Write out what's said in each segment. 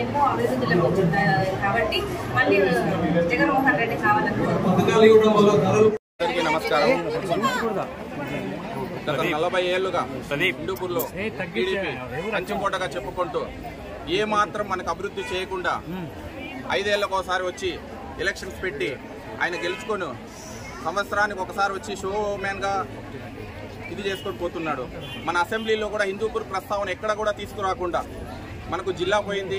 ఎన్నో అభివృద్ధిలోకి వచ్చాయి కాబట్టి మళ్ళీ జగన్ మోహన్ రెడ్డి కావాలనుకుంటున్నాను. నమస్కారం. గత 40 ఏళ్లుగా హిందూపూర్లో టీడీపీ పంచకోటగా చెప్పుకుంటూ ఏ మాత్రం మనకు అభివృద్ధి చేయకుండా 5 ఏళ్లకోసారి వచ్చి ఎలక్షన్స్ పెట్టి ఆయన గెలుచుకొని సంవత్సరానికి ఒకసారి వచ్చి షో మ్యాన్గా ఇది చేసుకొని పోతున్నాడు. మన అసెంబ్లీలో కూడా హిందూపూర్ ప్రస్తావన ఎక్కడ కూడా తీసుకురాకుండా మనకు జిల్లా పోయింది,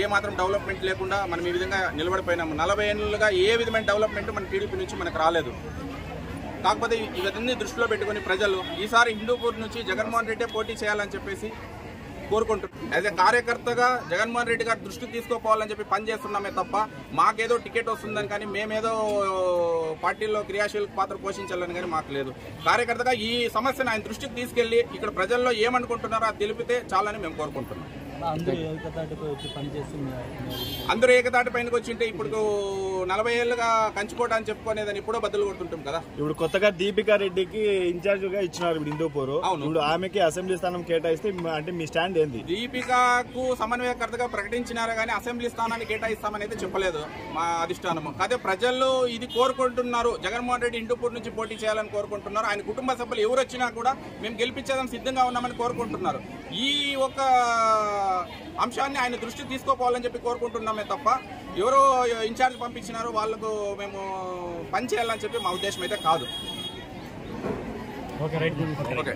ఏ మాత్రం డెవలప్మెంట్ లేకుండా మనం ఈ విధంగా నిలబడిపోయినాము. 40 ఏళ్ళుగా ఏ విధమైన డెవలప్మెంట్ మన టీడీపీ నుంచి మనకు రాలేదు. కాకపోతే ఇవన్నీ దృష్టిలో పెట్టుకుని ప్రజలు ఈసారి హిందూపూర్ నుంచి జగన్మోహన్ రెడ్డి పోటీ చేయాలని చెప్పేసి కోరుకుంటున్నాం. యాజ్ ఏ కార్యకర్తగా జగన్మోహన్ రెడ్డి గారి దృష్టికి తీసుకోపోవాలని చెప్పి పనిచేస్తున్నామే తప్ప మాకేదో టికెట్ వస్తుందని కానీ మేమేదో పార్టీలో క్రియాశీలక పాత్ర పోషించాలని కానీ మాకు లేదు. కార్యకర్తగా ఈ సమస్యను ఆయన దృష్టికి తీసుకెళ్లి ఇక్కడ ప్రజల్లో ఏమనుకుంటున్నారో అది తెలిపితే చాలని మేము కోరుకుంటున్నాం. అందరూ ఏకతాటి పైనకి వచ్చింటే ఇప్పుడు 40 ఏళ్ళుగా కంచుకోట అని చెప్పుకునేదని ఇప్పుడు బదులు కొడుతుంటాం కదా. ఇప్పుడు కొత్తగా దీపికా రెడ్డికి ఇన్ఛార్జ్ గా ఇచ్చినారు హిందూపూర్. అవును, ఆమెకి అసెంబ్లీ స్థానం కేటాయిస్తే అంటే మీ స్టాండ్ ఏంది? దీపికాకు సమన్వయకర్తగా ప్రకటించినారు కానీ అసెంబ్లీ స్థానాన్ని కేటాయిస్తామని అయితే చెప్పలేదు మా అధిష్టానము. అదే ప్రజలు ఇది కోరుకుంటున్నారు. జగన్మోహన్ రెడ్డి హిందూపూర్ నుంచి పోటీ చేయాలని కోరుకుంటున్నారు. ఆయన కుటుంబ సభ్యులు ఎవరు వచ్చినా కూడా మేము గెలిపించేదాం సిద్ధంగా ఉన్నామని కోరుకుంటున్నారు. ఈ ఒక అంశాన్ని ఆయన దృష్టికి తీసుకోపోవాలని చెప్పి కోరుకుంటున్నామే తప్ప ఎవరో ఇన్ఛార్జ్ పంపించినారో వాళ్ళకు మేము పని చేయాలని చెప్పి మా ఉద్దేశం అయితే కాదు. ఓకే.